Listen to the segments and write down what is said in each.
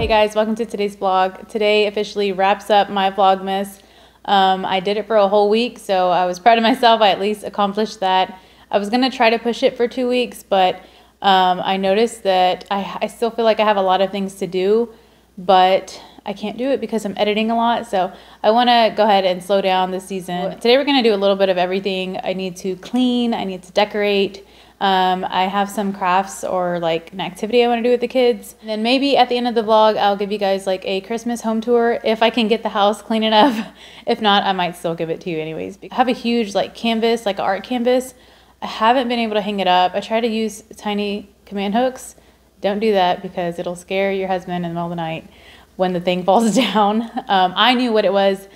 Hey guys, welcome to today's vlog. Today officially wraps up my vlogmas. I did it for a whole week, so I was proud of myself. I at least accomplished that. I was gonna try to push it for 2 weeks, but I noticed that I still feel like I have a lot of things to do, but I can't do it because I'm editing a lot. So I want to go ahead and slow down this season. Today we're going to do a little bit of everything. I need to clean, I need to decorate. I have some crafts or like an activity I want to do with the kids. And then maybe at the end of the vlog, I'll give you guys like a Christmas home tour. If I can get the house clean enough. If not, I might still give it to you anyways. I have a huge like canvas, like an art canvas. I haven't been able to hang it up. I try to use tiny command hooks. Don't do that because it'll scare your husband in the middle of the night when the thing falls down. I knew what it was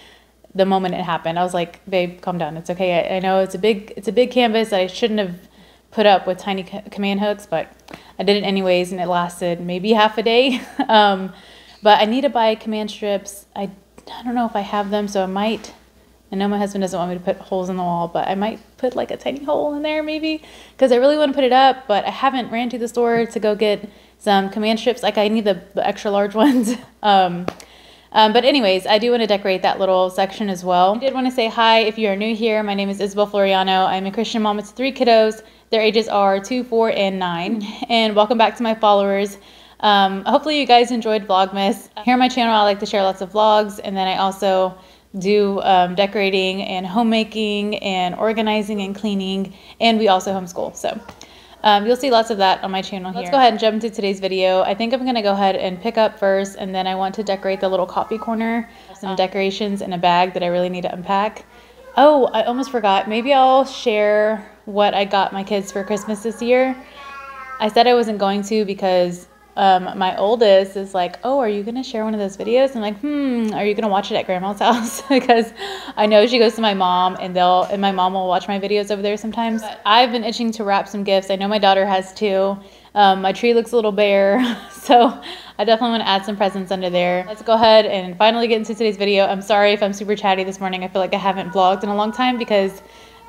the moment it happened. I was like, babe, calm down. It's okay. I know it's a big canvas that I shouldn't have put up with tiny command hooks, but I did it anyways, and it lasted maybe half a day. But I need to buy command strips. I don't know if I have them, so I might. I know my husband doesn't want me to put holes in the wall, but I might put like a tiny hole in there maybe because I really want to put it up, but I haven't ran to the store to go get some command strips. Like I need the extra large ones. But anyways, I do want to decorate that little section as well. I did want to say hi if you are new here. My name is Isabel Floriano. I'm a Christian mom with 3 kiddos. Their ages are 2, 4, and 9. And welcome back to my followers. Hopefully you guys enjoyed Vlogmas. Here on my channel, I like to share lots of vlogs, and then I also do decorating and homemaking and organizing and cleaning, and we also homeschool, so you'll see lots of that on my channel here. Let's go ahead and jump into today's video. I think I'm gonna go ahead and pick up first, and then I want to decorate the little coffee corner. Some decorations in a bag that I really need to unpack. Oh, I almost forgot. Maybe I'll share what I got my kids for Christmas this year. I said I wasn't going to because my oldest is like, oh, are you going to share one of those videos? I'm like, are you going to watch it at grandma's house? Because I know she goes to my mom, and my mom will watch my videos over there sometimes. But I've been itching to wrap some gifts. I know my daughter has too. My tree looks a little bare, so I definitely want to add some presents under there. Let's go ahead and finally get into today's video. I'm sorry if I'm super chatty this morning. I feel like I haven't vlogged in a long time because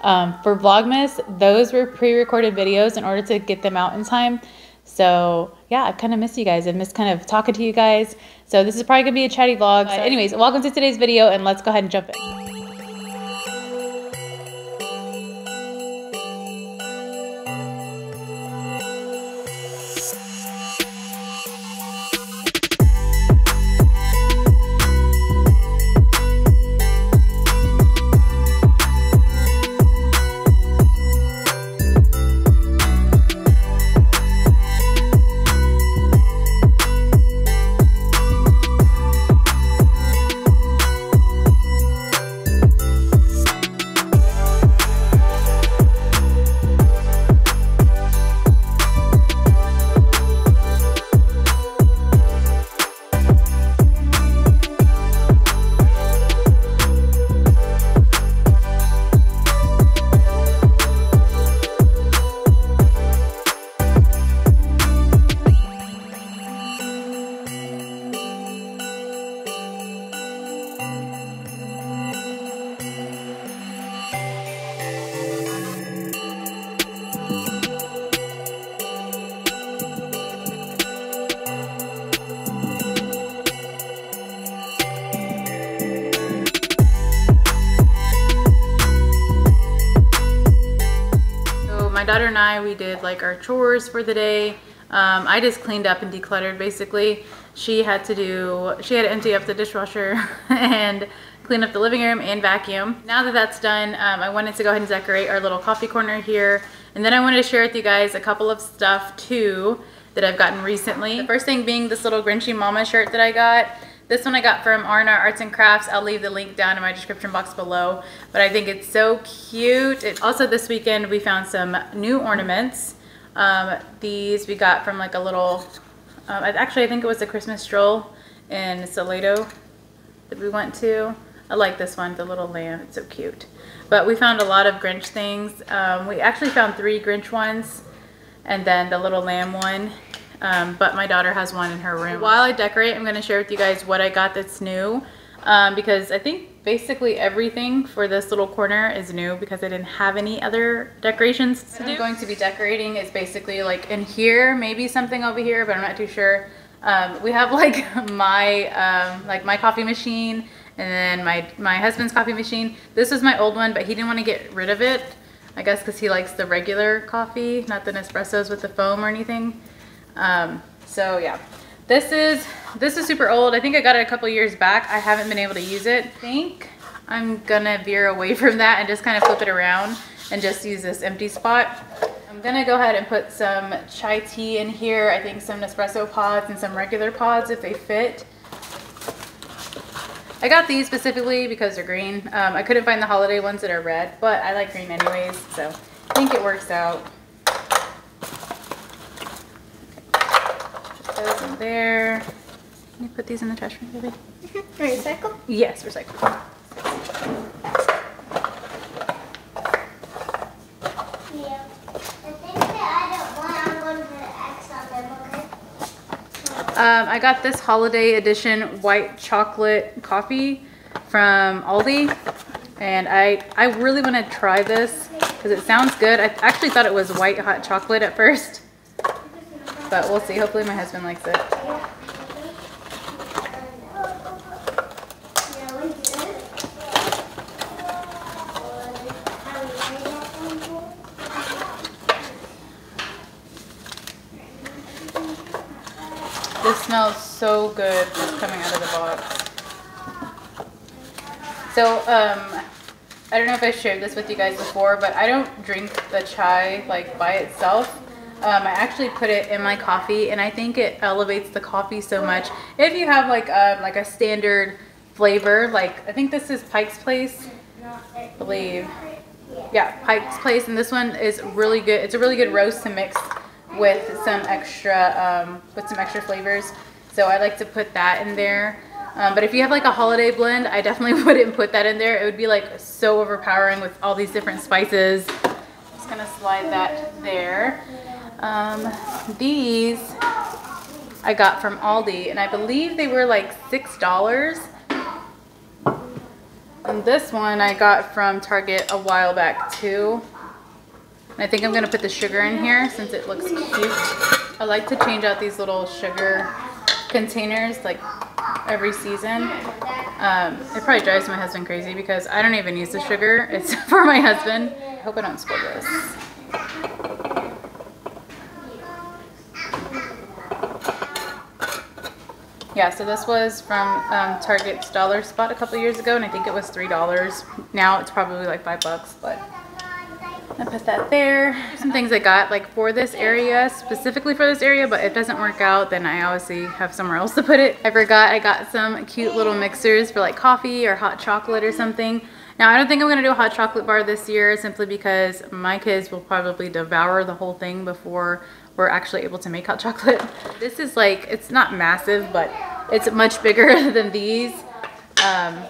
for Vlogmas, those were pre-recorded videos in order to get them out in time. So yeah, I kind of miss you guys. I miss kind of talking to you guys. So this is probably gonna be a chatty vlog. But anyways, welcome to today's video, and let's go ahead and jump in. My daughter and I, we did like our chores for the day. I just cleaned up and decluttered basically. She had to empty up the dishwasher and clean up the living room and vacuum. Now that that's done, I wanted to go ahead and decorate our little coffee corner here. And then I wanted to share with you guys a couple of stuff too that I've gotten recently. The first thing being this little Grinchy Mama shirt that I got. This one I got from R&R Arts and Crafts. I'll leave the link down in my description box below, but I think it's so cute. Also this weekend, we found some new ornaments. These we got from like a little, actually I think it was a Christmas stroll in Salado that we went to. I like this one, the little lamb, it's so cute. But we found a lot of Grinch things. We actually found 3 Grinch ones and then the little lamb one. But my daughter has one in her room. While I decorate, I'm going to share with you guys what I got that's new, because I think basically everything for this little corner is new because I didn't have any other decorations to do. What I'm going to be decorating is basically like in here, maybe something over here, but I'm not too sure. We have like my coffee machine and then my husband's coffee machine. This was my old one, but he didn't want to get rid of it, I guess because he likes the regular coffee, not the Nespressos with the foam or anything. So yeah, this is super old. I think I got it a couple years back. I haven't been able to use it. I think I'm gonna veer away from that and just kind of flip it around and just use this empty spot. I'm gonna go ahead and put some chai tea in here. I think some Nespresso pods and some regular pods if they fit. I got these specifically because they're green. I couldn't find the holiday ones that are red, but I like green anyways, so I think it works out. Put those in there. Can you put these in the trash for me, baby? Recycle? Yes, recycle. I got this holiday edition white chocolate coffee from Aldi, and I really want to try this because it sounds good. I actually thought it was white hot chocolate at first, but we'll see. Hopefully my husband likes it. This smells so good just coming out of the box. So, I don't know if I shared this with you guys before, but I don't drink the chai like by itself. I actually put it in my coffee, and I think it elevates the coffee so much. If you have like a standard flavor, like I think this is Pike's Place, I believe. Yeah, Pike's Place, and this one is really good. It's a really good roast to mix with some extra flavors, so I like to put that in there. But if you have like a holiday blend, I definitely wouldn't put that in there. It would be like so overpowering with all these different spices. Just gonna slide that there. These I got from Aldi, and I believe they were like $6. And this one I got from Target a while back too. I think I'm gonna put the sugar in here since it looks cute. I like to change out these little sugar containers like every season. It probably drives my husband crazy because I don't even use the sugar. It's for my husband. I hope I don't spill this. Yeah, so this was from Target's dollar spot a couple years ago, and I think it was $3. Now it's probably like $5, but I put that there. Some things I got like for this area, specifically for this area, but if it doesn't work out, then I obviously have somewhere else to put it. I got some cute little mixers for like coffee or hot chocolate or something. Now I don't think I'm gonna do a hot chocolate bar this year simply because my kids will probably devour the whole thing before we're actually able to make hot chocolate. This is like, it's not massive, but it's much bigger than these.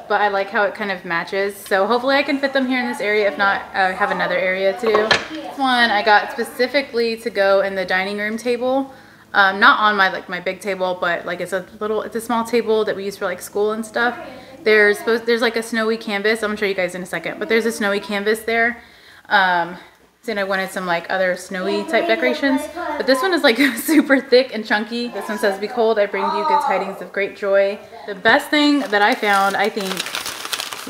But I like how it kind of matches, so hopefully I can fit them here in this area. If not, I have another area to do. This one I got specifically to go in the dining room table, not on my like my big table, but like it's a small table that we use for like school and stuff. There's like a snowy canvas. I'm gonna show you guys in a second, but there's a snowy canvas there. And I wanted some like other snowy type decorations, but this one is like super thick and chunky. This one says, "Be cold, I bring you good tidings of great joy." The best thing that I found, I think,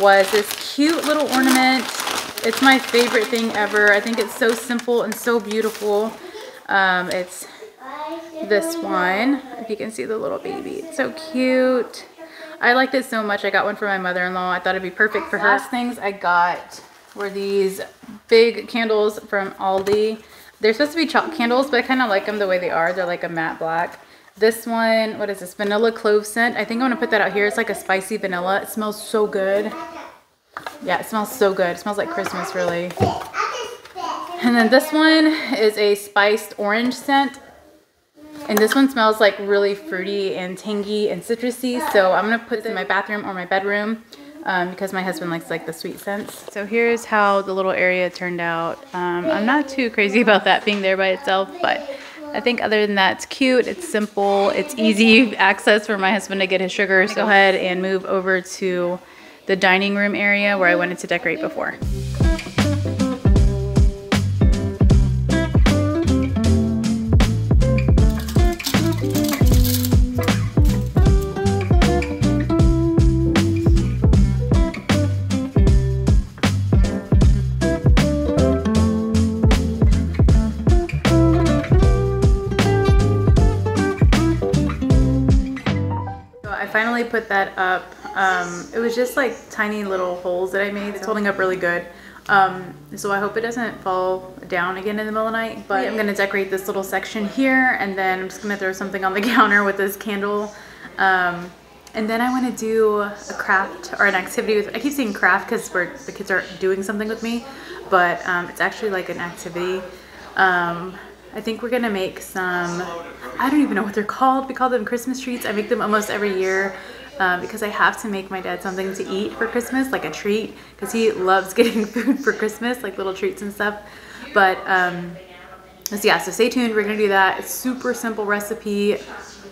was this cute little ornament. It's my favorite thing ever. I think it's so simple and so beautiful. It's this one, if you can see the little baby. It's so cute. I liked it so much. I got one for my mother-in-law. I thought it'd be perfect for her. Last things I got were these big candles from Aldi. They're supposed to be chalk candles, but I kind of like them the way they are. They're like a matte black. This one, what is this? Vanilla clove scent. I think I'm gonna put that out here. It's like a spicy vanilla. It smells so good. Yeah, it smells so good. It smells like Christmas, really. And then this one is a spiced orange scent. And this one smells like really fruity and tangy and citrusy. So I'm gonna put this in my bathroom or my bedroom. Because my husband likes like the sweet scents. So here's how the little area turned out. I'm not too crazy about that being there by itself, but I think other than that, it's cute, it's simple, it's easy access for my husband to get his sugar. So go ahead and move over to the dining room area where I wanted to decorate before. put that up. It was just like tiny little holes that I made. It's holding up really good. So I hope it doesn't fall down again in the middle of the night, but I'm gonna decorate this little section here, and then I'm just gonna throw something on the counter with this candle. And then I want to do a craft or an activity with, I keep saying craft because the kids are doing something with me, but it's actually like an activity. I think we're gonna make some, I don't even know what they're called. We call them Christmas treats. I make them almost every year. Because I have to make my dad something to eat for Christmas, like a treat, because he loves getting food for Christmas, like little treats and stuff. But so yeah, so stay tuned, we're gonna do that. It's super simple recipe,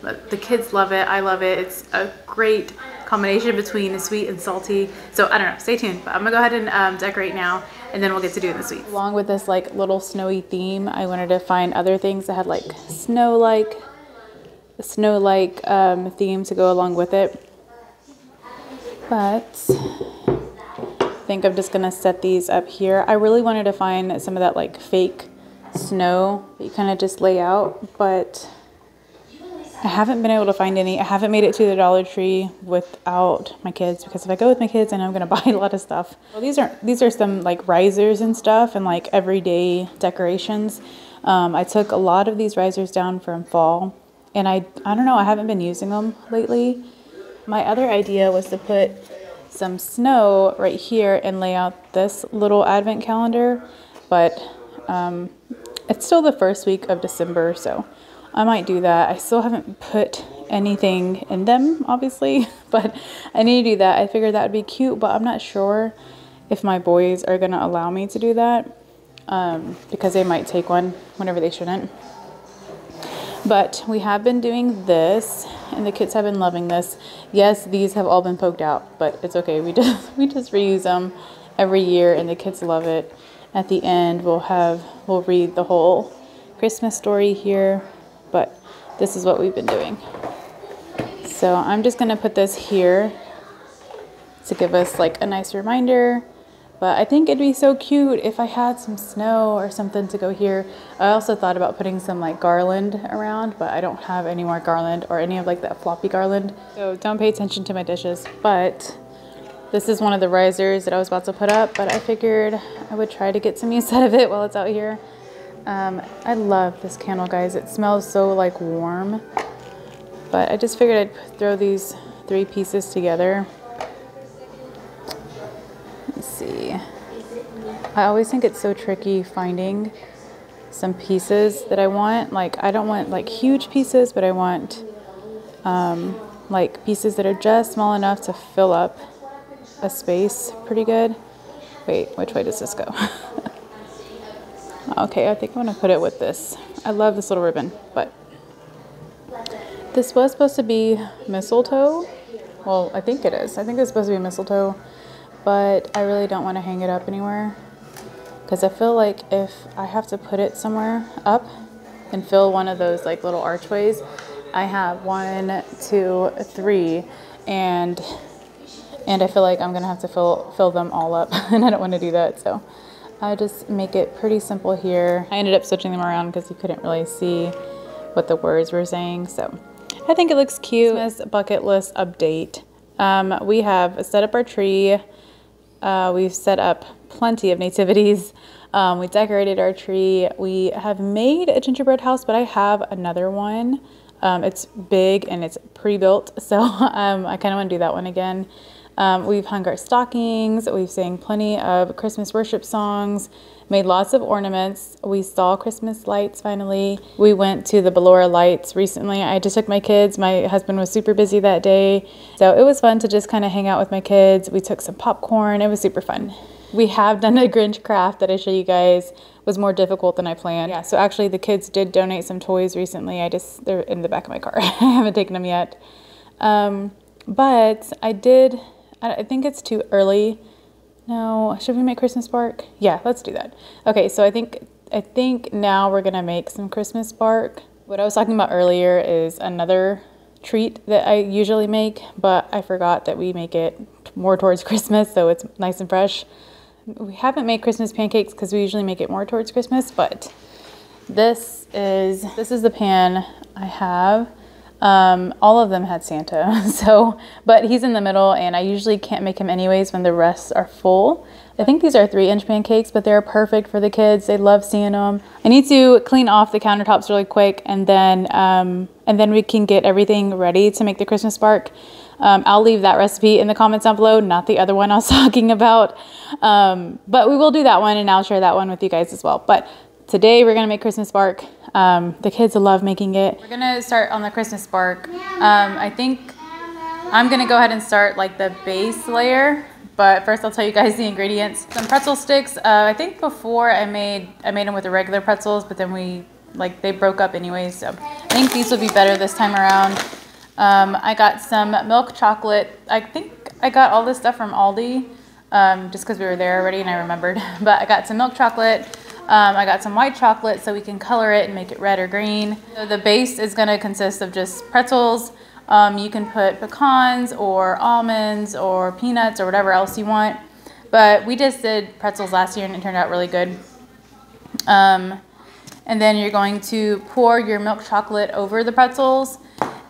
the kids love it, I love it. It's a great combination between sweet and salty, so I don't know, stay tuned. But I'm gonna go ahead and decorate now, and then we'll get to doing the sweets. Along with this like little snowy theme, I wanted to find other things that had like snow-like theme to go along with it. But I think I'm just gonna set these up here. I really wanted to find some of that like fake snow that you kind of just lay out, but I haven't been able to find any. I haven't made it to the Dollar Tree without my kids, because if I go with my kids, I know I'm gonna buy a lot of stuff. Well, these are some like risers and stuff and like everyday decorations. I took a lot of these risers down from fall, and I don't know, I haven't been using them lately. My other idea was to put some snow right here and lay out this little advent calendar, but it's still the first week of December, so I might do that. I still haven't put anything in them, obviously, but I need to do that. I figured that would be cute, but I'm not sure if my boys are gonna allow me to do that, because they might take one whenever they shouldn't. But we have been doing this, and the kids have been loving this. Yes, these have all been poked out, but it's okay. We just reuse them every year, and the kids love it. At the end, we'll read the whole Christmas story here, but this is what we've been doing. So I'm just gonna put this here to give us like a nice reminder. But I think it'd be so cute if I had some snow or something to go here. I also thought about putting some like garland around, but I don't have any more garland or any of like that floppy garland. So don't pay attention to my dishes, but this is one of the risers that I was about to put up, but I figured I would try to get some use out of it while it's out here. I love this candle, guys. It smells so like warm, but I just figured I'd throw these three pieces together. See, I always think it's so tricky finding some pieces that I want. Like, I don't want like huge pieces, but I want like pieces that are just small enough to fill up a space pretty good. Wait, which way does this go? Okay, I think I'm gonna put it with this. I love this little ribbon, but this was supposed to be mistletoe. Well, I think it is. I think it's supposed to be mistletoe, but I really don't want to hang it up anywhere, because I feel like if I have to put it somewhere up and fill one of those like little archways, I have 1, 2, 3, and I feel like I'm gonna have to fill them all up, and I don't want to do that, so I just make it pretty simple here. I ended up switching them around because you couldn't really see what the words were saying, so I think it looks cute. This bucket list update. We have set up our tree. We've set up plenty of nativities. We decorated our tree. We have made a gingerbread house, but I have another one. It's big and it's pre-built, so I kind of want to do that one again. We've hung our stockings. We've sang plenty of Christmas worship songs, made lots of ornaments. We saw Christmas lights finally. We went to the Bellora lights recently. I just took my kids. My husband was super busy that day, so it was fun to just kind of hang out with my kids. We took some popcorn. It was super fun. We have done a Grinch craft that I show you guys. It was more difficult than I planned. Yeah, so actually the kids did donate some toys recently. They're in the back of my car. I haven't taken them yet. But I think it's too early. No, should we make Christmas bark? Yeah, let's do that. Okay, so I think now we're gonna make some Christmas bark. What I was talking about earlier is another treat that I usually make, but I forgot that we make it more towards Christmas, so it's nice and fresh. We haven't made Christmas pancakes because we usually make it more towards Christmas, but this is the pan I have. All of them had Santa, so, but he's in the middle and I usually can't make him anyways when the rest are full. I think these are 3-inch pancakes, but they're perfect for the kids. They love seeing them. I need to clean off the countertops really quick, and then we can get everything ready to make the Christmas bark. I'll leave that recipe in the comments down below, not the other one I was talking about. But we will do that one and I'll share that one with you guys as well. But today we're gonna make Christmas bark. The kids love making it. We're gonna start on the Christmas bark. I think I'm gonna go ahead and start like the base layer, but first I'll tell you guys the ingredients. Some pretzel sticks. I think before I made them with the regular pretzels, but then they broke up anyways. So I think these will be better this time around. I got some milk chocolate. I think I got all this stuff from Aldi, just cause we were there already and I remembered, but I got some milk chocolate. I got some white chocolate so we can color it and make it red or green. So the base is gonna consist of just pretzels. You can put pecans or almonds or peanuts or whatever else you want. But we just did pretzels last year and it turned out really good. And then you're going to pour your milk chocolate over the pretzels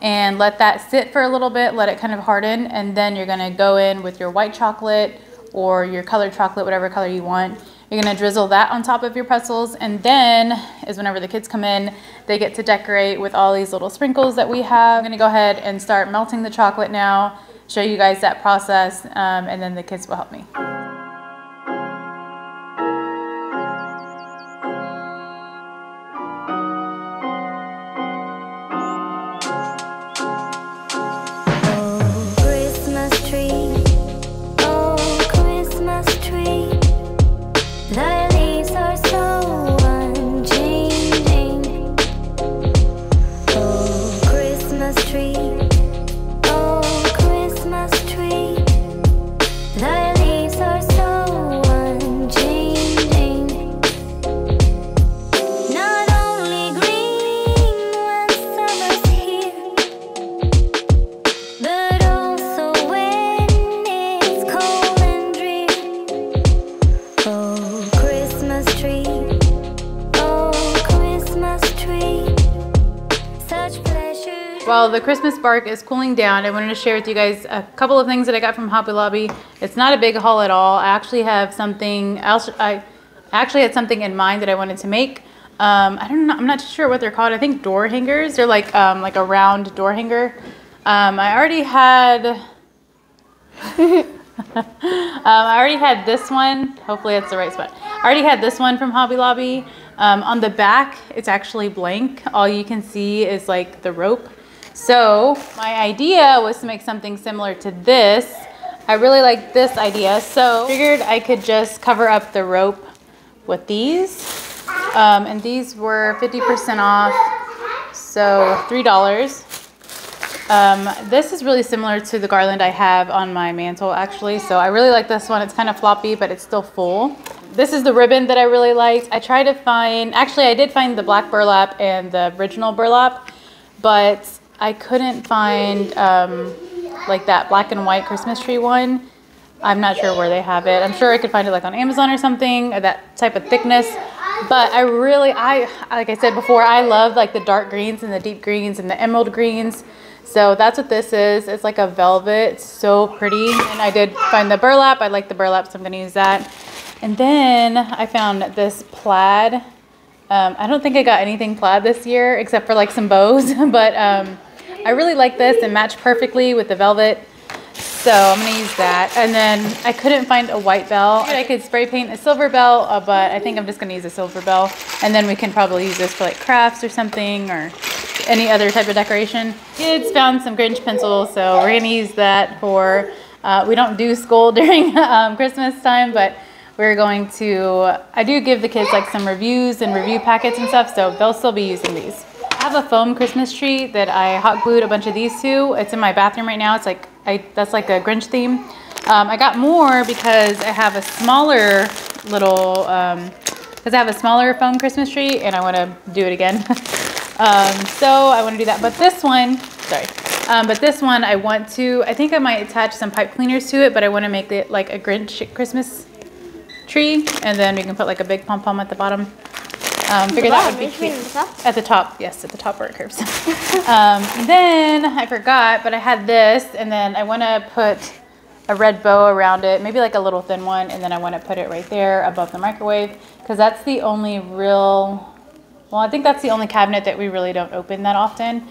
and let that sit for a little bit, let it kind of harden. And then you're gonna go in with your white chocolate or your colored chocolate, whatever color you want. You're gonna drizzle that on top of your pretzels, and then is whenever the kids come in, they get to decorate with all these little sprinkles that we have. I'm gonna go ahead and start melting the chocolate now, show you guys that process, and then the kids will help me. While the Christmas bark is cooling down, I wanted to share with you guys a couple of things that I got from Hobby Lobby. It's not a big haul at all. I actually have something else. I actually had something in mind that I wanted to make. I don't know. I'm not sure what they're called. I think door hangers. They're like a round door hanger. I already had. I already had this one. Hopefully that's the right spot. I already had this one from Hobby Lobby. On the back, it's actually blank. All you can see is like the rope. So my idea was to make something similar to this. I really like this idea. So figured I could just cover up the rope with these. And these were 50% off, so $3. This is really similar to the garland I have on my mantle actually. So I really like this one. It's kind of floppy, but it's still full. This is the ribbon that I really liked. I tried to find, actually I did find the black burlap and the original burlap, but I couldn't find like that black and white Christmas tree one. I'm not sure where they have it. I'm sure I could find it like on Amazon or something, or that type of thickness. But I really, like I said before, I love like the dark greens and the deep greens and the emerald greens. So that's what this is. It's like a velvet, it's so pretty. And I did find the burlap. I like the burlap, so I'm gonna use that. And then I found this plaid. I don't think I got anything plaid this year except for like some bows, but I really like this and matched perfectly with the velvet. So I'm gonna use that. And then I couldn't find a white bell. I could spray paint a silver bell, but I think I'm just gonna use a silver bell. And then we can probably use this for like crafts or something or any other type of decoration. Kids found some Grinch pencils, so we're gonna use that for, we don't do school during Christmas time, but we're going to, I do give the kids like some reviews and review packets and stuff, so they'll still be using these. I have a foam Christmas tree that I hot glued a bunch of these to. It's in my bathroom right now. It's like, that's like a Grinch theme. I got more because I have a smaller little, because I have a smaller foam Christmas tree and I want to do it again. So I want to do that. But this one, sorry. But this one I want to, I think I might attach some pipe cleaners to it, but I want to make it like a Grinch Christmas tree. And then we can put like a big pom-pom at the bottom. Figured that would be cute. At the top, yes, at the top where it curves. Then I forgot, but I had this, and then I want to put a red bow around it, maybe like a little thin one, and then I want to put it right there above the microwave, because that's the only real, well, I think that's the only cabinet that we really don't open that often.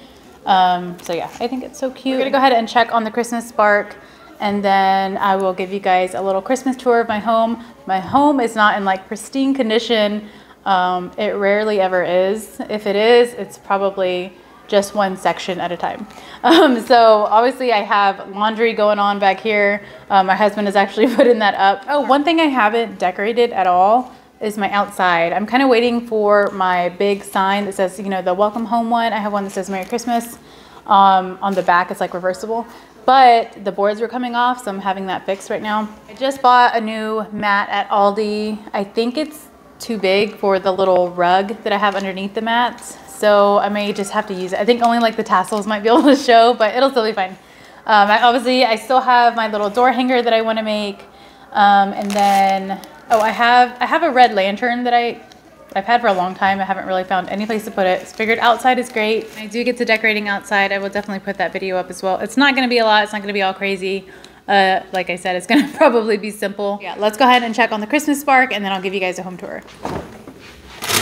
So yeah, I think it's so cute. We're gonna go ahead and check on the Christmas spark, and then I will give you guys a little Christmas tour of my home. My home is not in like pristine condition. It rarely ever is. If it is, it's probably just one section at a time. So obviously I have laundry going on back here. My husband is actually putting that up. Oh, one thing I haven't decorated at all is my outside. I'm kind of waiting for my big sign that says, you know, the welcome home one. I have one that says Merry Christmas. On the back, it's like reversible, but the boards were coming off, so I'm having that fixed right now. I just bought a new mat at Aldi. I think it's too big for the little rug that I have underneath the mats, so I may just have to use it. I think only like the tassels might be able to show, but it'll still be fine. I still have my little door hanger that I want to make, and then I have a red lantern that I've had for a long time. I haven't really found any place to put it. Figured outside is great. When I do get to decorating outside, I will definitely put that video up as well. It's not going to be a lot. It's not going to be all crazy. Like I said, it's gonna probably be simple. Yeah, let's go ahead and check on the Christmas spark, and then I'll give you guys a home tour.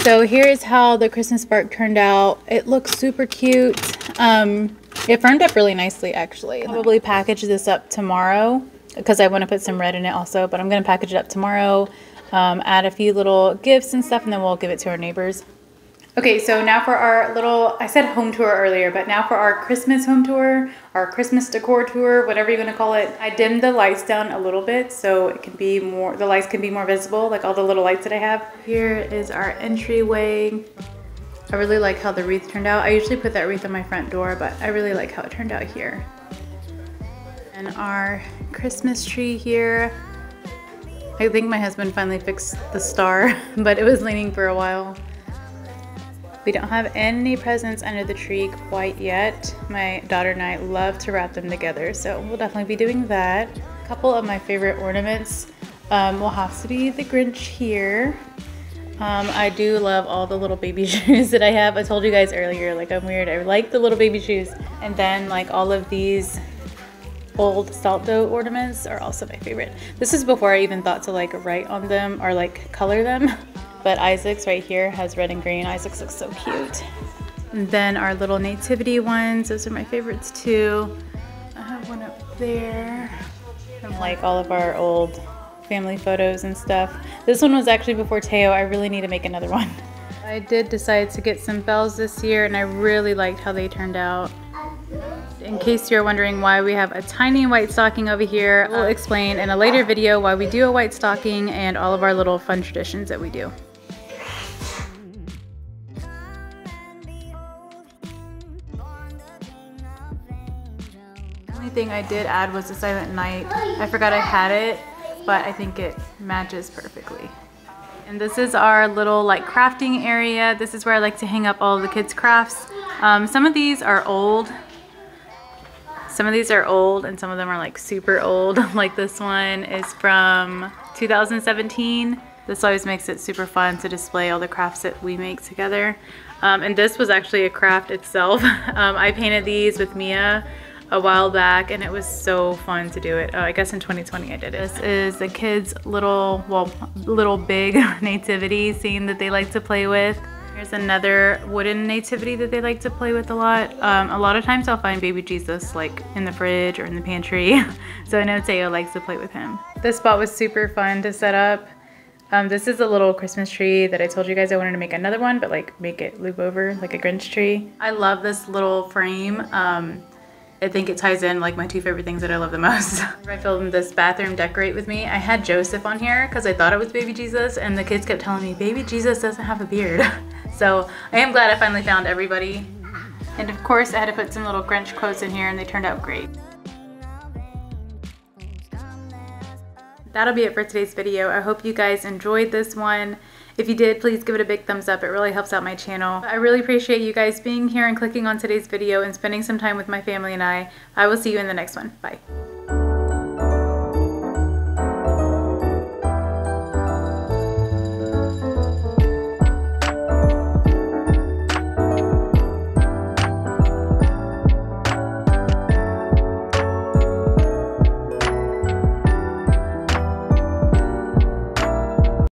So here is how the Christmas spark turned out. It looks super cute. It firmed up really nicely, actually. Probably package this up tomorrow because I want to put some red in it also, but I'm gonna package it up tomorrow, add a few little gifts and stuff, and then we'll give it to our neighbors. Okay, so now for our little, I said home tour earlier, but now for our Christmas home tour, our Christmas decor tour, whatever you want to call it. I dimmed the lights down a little bit so it can be more, the lights can be more visible, like all the little lights that I have. Here is our entryway. I really like how the wreath turned out. I usually put that wreath on my front door, but I really like how it turned out here. And our Christmas tree here. I think my husband finally fixed the star, but it was leaning for a while. We don't have any presents under the tree quite yet. My daughter and I love to wrap them together, so we'll definitely be doing that. A couple of my favorite ornaments will have to be the Grinch here. I do love all the little baby shoes that I have. I told you guys earlier, like I'm weird, I like the little baby shoes. And then like all of these old salt dough ornaments are also my favorite. This is before I even thought to like write on them or like color them. But Isaac's right here has red and green. Isaac's looks so cute. And then our little nativity ones. Those are my favorites too. I have one up there. And like all of our old family photos and stuff. This one was actually before Teo. I really need to make another one. I did decide to get some bells this year, and I really liked how they turned out. In case you're wondering why we have a tiny white stocking over here, we'll explain in a later video why we do a white stocking and all of our little fun traditions that we do. Thing I did add was a silent night. I forgot I had it, but I think it matches perfectly. And this is our little like crafting area. This is where I like to hang up all the kids' crafts. Some of these are old. Some of these are old and some of them are like super old. Like this one is from 2017. This always makes it super fun to display all the crafts that we make together. And this was actually a craft itself. I painted these with Mia a while back, and it was so fun to do it. I guess in 2020 I did it. This is the kids' little, well, little big nativity scene that they like to play with. Here's another wooden nativity that they like to play with a lot. A lot of times I'll find baby Jesus like in the fridge or in the pantry. So I know Teo likes to play with him. This spot was super fun to set up. This is a little Christmas tree that I told you guys I wanted to make another one, but like make it loop over like a Grinch tree. I love this little frame. I think it ties in like my two favorite things that I love the most. I filmed this bathroom decorate with me. I had Joseph on here because I thought it was baby Jesus, and the kids kept telling me baby Jesus doesn't have a beard. So I am glad I finally found everybody. And of course I had to put some little Grinch quotes in here, and they turned out great. That'll be it for today's video. I hope you guys enjoyed this one. If you did, please give it a big thumbs up. It really helps out my channel. I really appreciate you guys being here and clicking on today's video and spending some time with my family and I. I will see you in the next one. Bye.